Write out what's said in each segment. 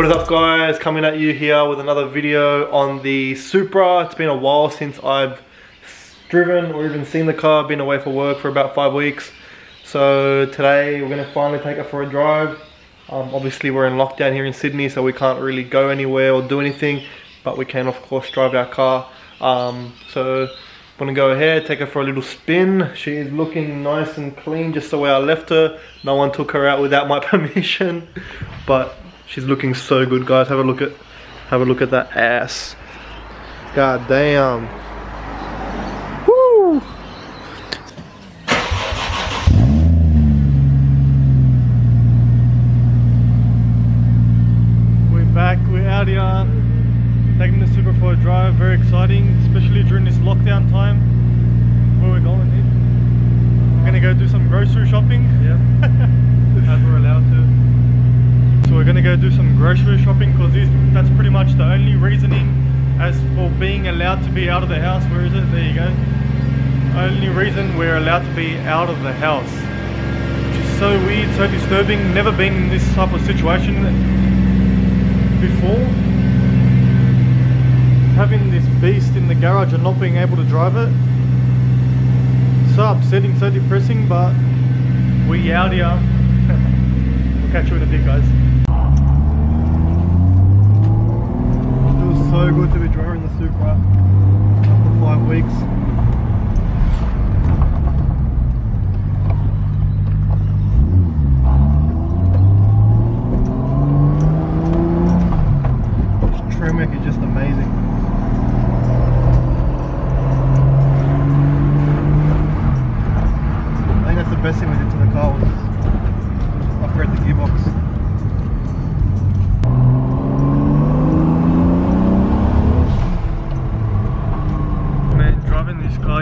What is up guys, coming at you here with another video on the Supra. It's been a while since I've driven or even seen the car. I've been away for work for about 5 weeks. So today we're going to finally take it for a drive. Obviously we're in lockdown here in Sydney, so we can't really go anywhere or do anything, but we can of course drive our car. So I'm going to go ahead, take her for a little spin. She is looking nice and clean just the way I left her. No one took her out without my permission, but she's looking so good, guys. Have a look at that ass. God damn. Woo! We're back. We're out here. Taking the Super Pro drive. Very exciting, especially during this lockdown time. Where we're going here? We're gonna go do some grocery shopping. Yeah. As we're allowed to. So we're gonna go do some grocery shopping because that's pretty much the only reasoning as for being allowed to be out of the house. Where is it? There you go. Only reason we're allowed to be out of the house, which is so weird, so disturbing. Never been in this type of situation before. Having this beast in the garage and not being able to drive it. So upsetting, so depressing, but we out here. We'll catch you in a bit, guys. So good to be driving the Supra after 5 weeks. This Tremec is just amazing. I think that's the best thing we did to the car, was upgrade the gearbox.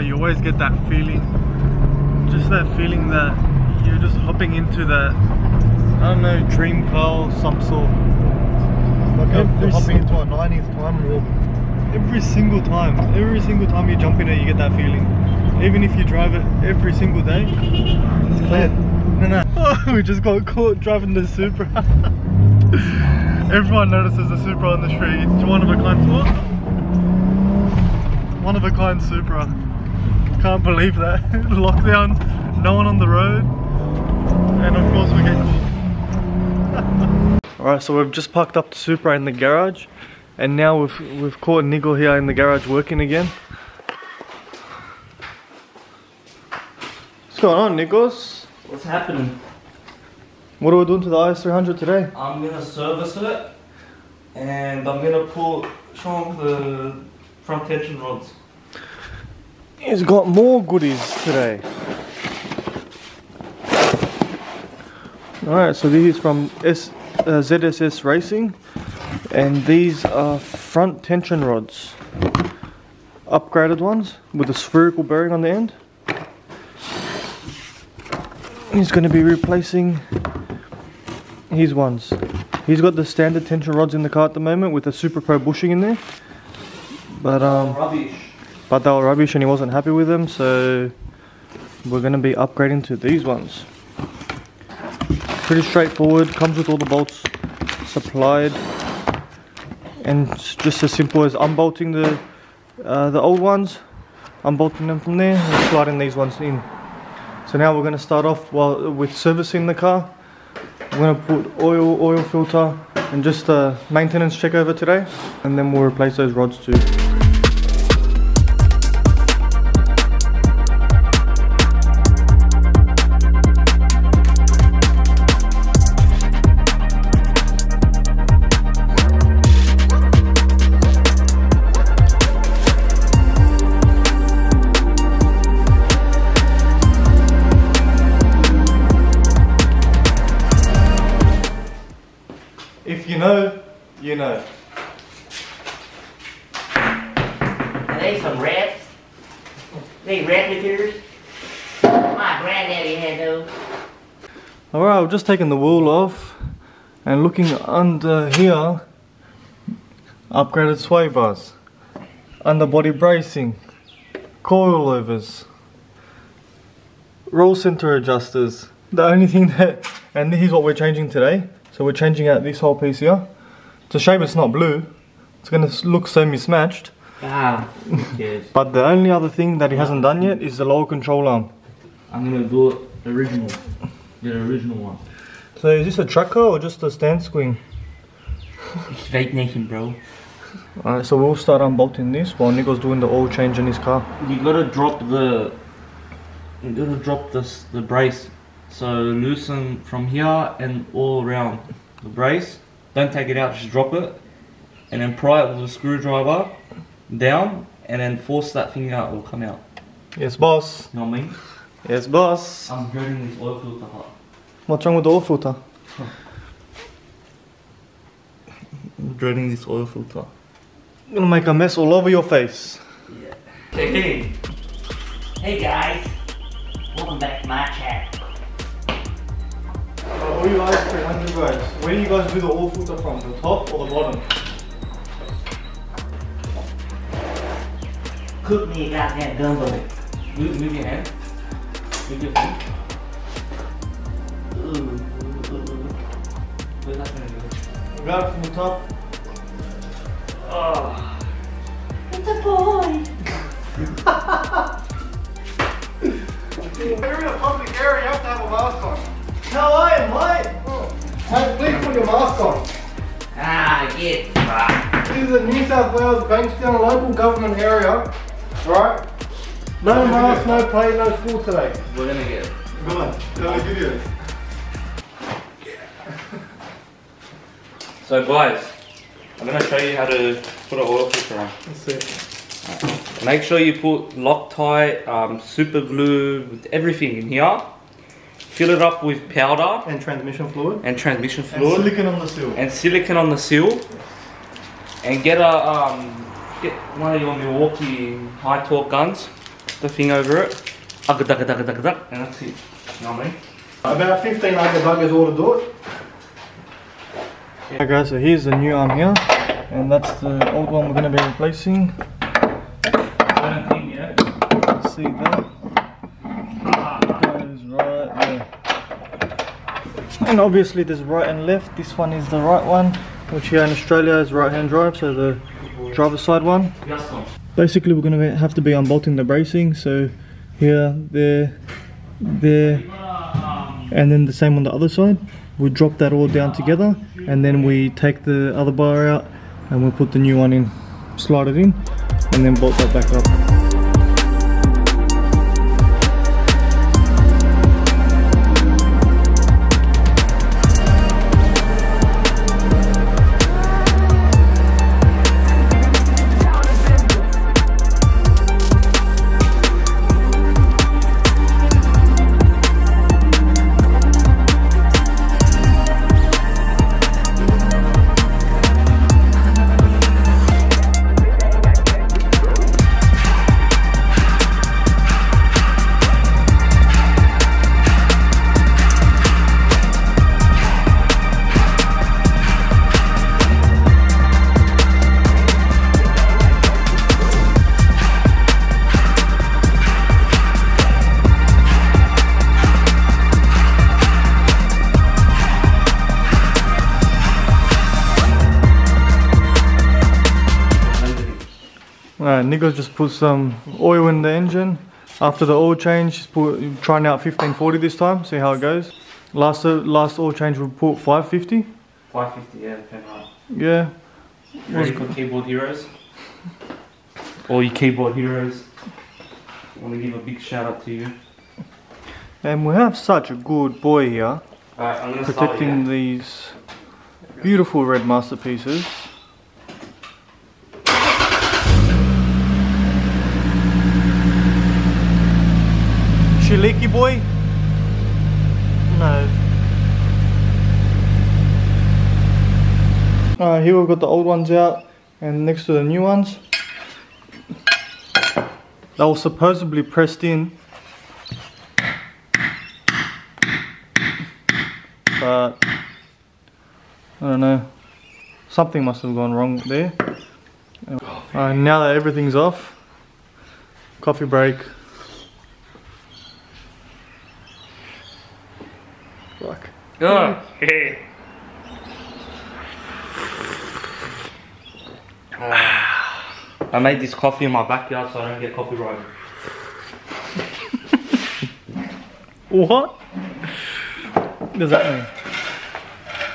You always get that feeling, just that feeling that you're just hopping into that, I don't know, dream car of some sort. Like you're hopping into a 90th time warp. Every single time you jump in it, you get that feeling. Even if you drive it every single day. It's clear. No. Oh, we just got caught driving the Supra. Everyone notices the Supra on the street. It's one of a kind. What? One of a kind Supra. Can't believe that. Lockdown, no one on the road, and of course we get caught. Alright, so we've just parked up the Supra in the garage, and now we've caught Nigel here in the garage working again. What's going on, Nichols? What's happening? What are we doing to the IS300 today? I'm gonna service it, and I'm gonna show him the front tension rods. He's got more goodies today. Alright, so these is from ZSS Racing, and these are front tension rods. Upgraded ones with a spherical bearing on the end. He's going to be replacing his ones. He's got the standard tension rods in the car at the moment with a Super Pro bushing in there. But But they were rubbish and he wasn't happy with them, so we're going to be upgrading to these ones. Pretty straightforward, comes with all the bolts supplied, and it's just as simple as unbolting the old ones, unbolting them from there and sliding these ones in. So now we're going to start off with servicing the car. We're going to put oil filter, and just a maintenance check over today, and then we'll replace those rods too. You know. Are they some rats? They rat materials? My granddaddy had those. Alright, we've just taken the wheel off and looking under here, upgraded sway bars, underbody bracing, coilovers, roll center adjusters. The only thing that, and this is what we're changing today, so we're changing out this whole piece here. It's a shame it's not blue. It's gonna look so mismatched. Ah, yes. But the only other thing that he hasn't done yet is the lower control arm. I'm gonna do the original. The original one. So is this a tracker or just a stand swing? Ich weiß nicht, bro. Alright, so we'll start unbolting this while Nico's doing the oil change in his car. You gotta drop the brace. So loosen from here and all around the brace. Don't take it out, just drop it. And then pry it with a screwdriver down and then force that thing out, it will come out. Yes, boss. You know what I mean? Yes, boss. I'm getting this oil filter hot. What's wrong with the oil filter? Huh. I'm dreading this oil filter. I'm gonna make a mess all over your face. Yeah. Okay. Hey guys, welcome back to my chat. All you IS300 guys, where do you guys do the oil filter from? The top or the bottom? Cook me a goddamn gumbo. Move your hand. Move your feet. Where's that gonna go? Grab it from the top. Oh. It's a boy! If you're in a public area, you have to have a mask on. No, I am mate! Oh. Please put your mask on. Ah, get fucked. This is a New South Wales Bankstown local government area. Alright? No mask, no play, no school today. We're gonna get it. Come on, tell me videos. So guys, I'm gonna show you how to put an oil filter on. That's it. Right. Make sure you put Loctite, super glue, everything in here. Fill it up with powder and transmission fluid and silicon on the seal and get one of your Milwaukee high torque guns, the thing over it, and that's it. You know what I mean? About 15 agga-buggas all to do it. Okay guys, so here's the new arm here and that's the old one we're going to be replacing. Let's see that. And obviously there's right and left. This one is the right one, which here in Australia is right hand drive, so the driver's side one. Basically we're going to have to be unbolting the bracing, so here, there, and then the same on the other side. We drop that all down together and then we take the other bar out and we'll put the new one in, slide it in and then bolt that back up. Nico's just put some oil in the engine. After the oil change, he's trying out 1540 this time, see how it goes. Last oil change we put 550. 550, yeah, depending on. Yeah. Ready for keyboard heroes? All you keyboard heroes. I want to give a big shout out to you. And we have such a good boy here. Alright, I'm going to protecting these beautiful red masterpieces. Is she leaky, boy? No. Alright, here we've got the old ones out and next to the new ones. They were supposedly pressed in, but I don't know, something must have gone wrong there. Alright, now that everything's off, coffee break. Oh, hey. I made this coffee in my backyard so I don't get copyrighted. What does that mean?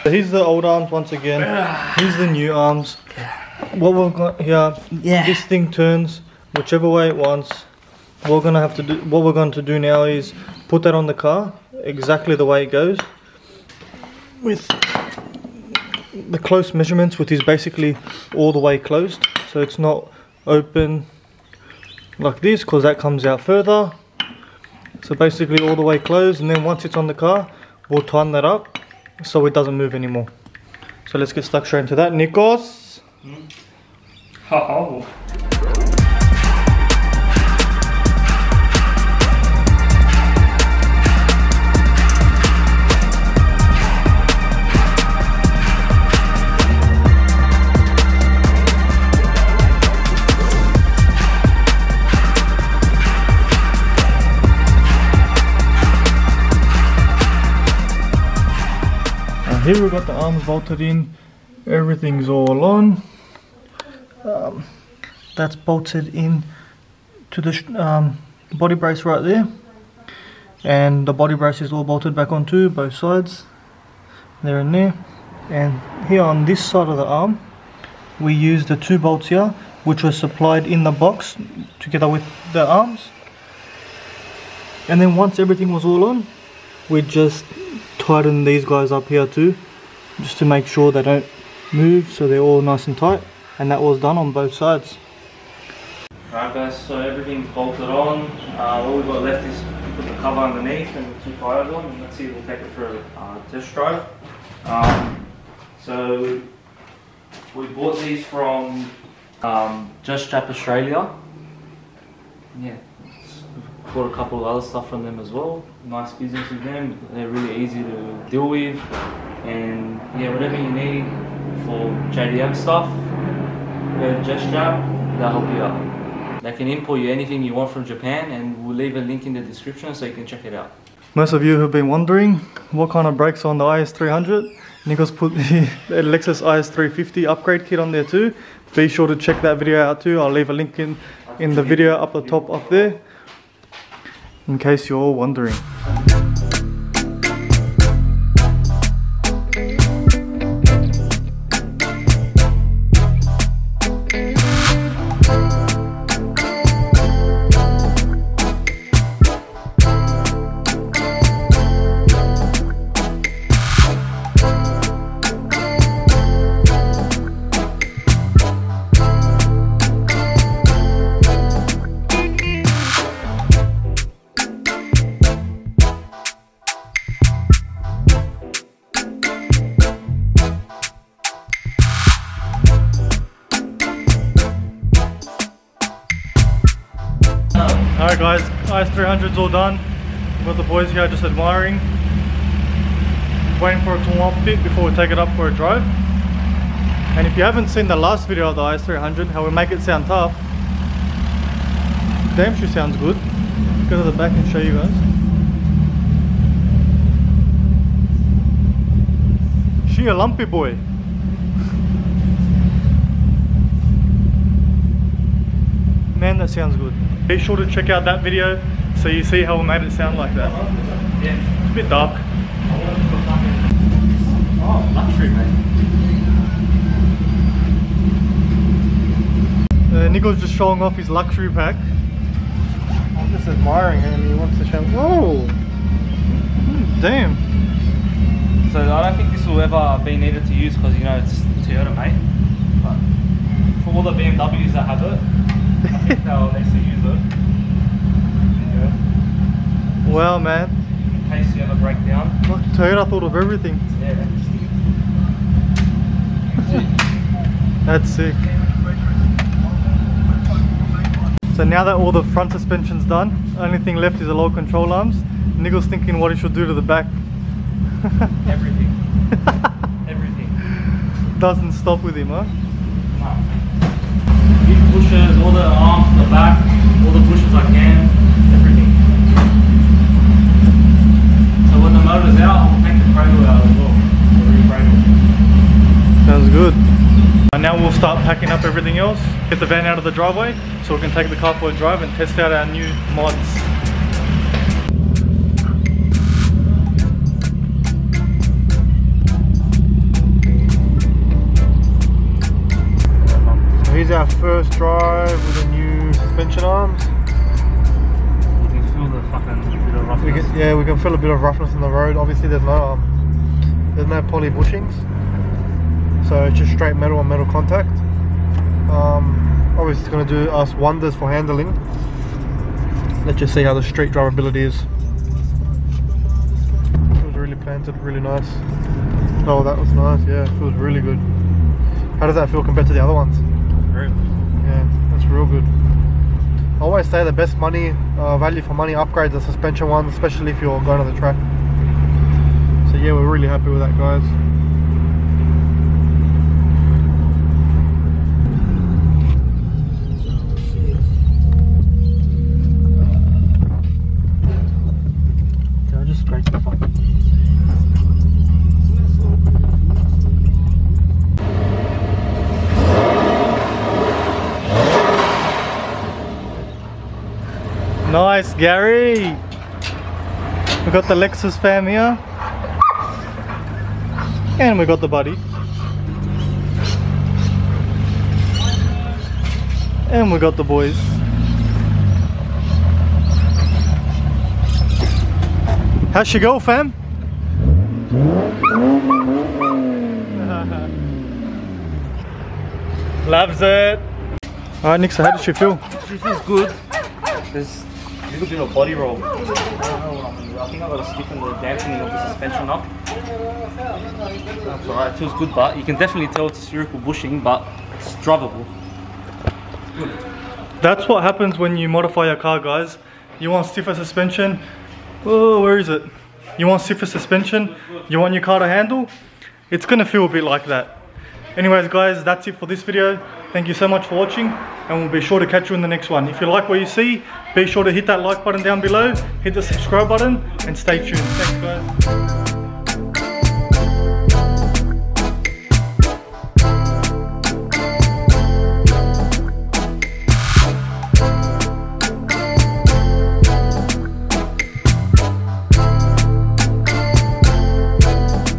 So here's the old arms once again. Here's the new arms. What we've got here, this thing turns whichever way it wants. We're gonna have to do, what we're going to do now is put that on the car exactly the way it goes, with the close measurements, which is basically all the way closed, so it's not open like this because that comes out further. So basically all the way closed, and then once it's on the car we'll tighten that up so it doesn't move anymore. So let's get stuck straight into that, Nikos. Oh. Here we've got the arms bolted in, everything's all on. That's bolted in to the body brace right there, and the body brace is all bolted back on too, both sides, there and there. And here on this side of the arm we used the two bolts here which were supplied in the box together with the arms, and then once everything was all on we just tighten these guys up here too, just to make sure they don't move, so they're all nice and tight. And that was done on both sides. Alright guys, so everything's bolted on. All we've got left is put the cover underneath and the two tires on, and let's see if we'll take it for a test drive. So we bought these from Just Jap Australia. Yeah, bought a couple of other stuff from them as well. Nice business with them. They're really easy to deal with, and yeah, whatever you need for JDM stuff, Just Jap, they'll help you out. They can import you anything you want from Japan, and we'll leave a link in the description so you can check it out. Most of you have been wondering what kind of brakes are on the IS300. Nikos put the Lexus IS350 upgrade kit on there too. Be sure to check that video out too. I'll leave a link in the video up the top up there, in case you're all wondering. Alright guys, IS300's all done. We've got the boys here just admiring. Waiting for it to warm up a bit before we take it up for a drive. And if you haven't seen the last video of the IS300, how we make it sound tough, damn sure sounds good. Let's go to the back and show you guys. She a lumpy boy. Man, that sounds good. Be sure to check out that video so you see how we made it sound like that. It's a bit dark. Oh, luxury, mate. Nikos just showing off his luxury pack. I'm just admiring him and he wants to show. Whoa! Damn. So I don't think this will ever be needed to use because, you know, it's Toyota, mate. But for all the BMWs that have it, I think they'll actually use it. Yeah. Well, man. In case you have a breakdown. Look, Toyota thought of everything. Yeah. That's sick. So now that all the front suspension's done, only thing left is the lower control arms. Nikos thinking what he should do to the back. Everything. Everything. Doesn't stop with him, huh? No. Pushes, all the arms, the back, all the pushes I can, everything. So when the motor's out, I'll take the cradle out as well. Sounds good. And now we'll start packing up everything else. get the van out of the driveway so we can take the car for a drive and test out our new mods. Here's our first drive with the new suspension arms. You can feel the fucking bit of roughness. We can feel a bit of roughness on the road. Obviously there's no poly bushings, so it's just straight metal on metal contact. Obviously it's going to do us wonders for handling. Let's just see how the street drivability is. It was really planted, really nice. Oh, that was nice. Yeah, it feels really good. How does that feel compared to the other ones? Yeah, that's real good. I always say the best value for money upgrades the suspension ones, especially if you're going to the track. So yeah, we're really happy with that, guys. Dude, I just scratched the fuck. Nice, Gary! We got the Lexus fam here. And we got the buddy. And we got the boys. How's she go, fam? Loves it! Alright, Nixa, how does she feel? She feels good. There's a little bit of body roll. I think I got to stiffen the dampening of the suspension up. That's alright, it feels good, but you can definitely tell it's spherical bushing, but it's drivable. Good. That's what happens when you modify your car, guys. You want stiffer suspension. Oh, where is it? You want stiffer suspension. You want your car to handle. It's going to feel a bit like that. Anyways, guys, that's it for this video. Thank you so much for watching, and we'll be sure to catch you in the next one. If you like what you see, be sure to hit that like button down below, hit the subscribe button, and stay tuned. Thanks, guys.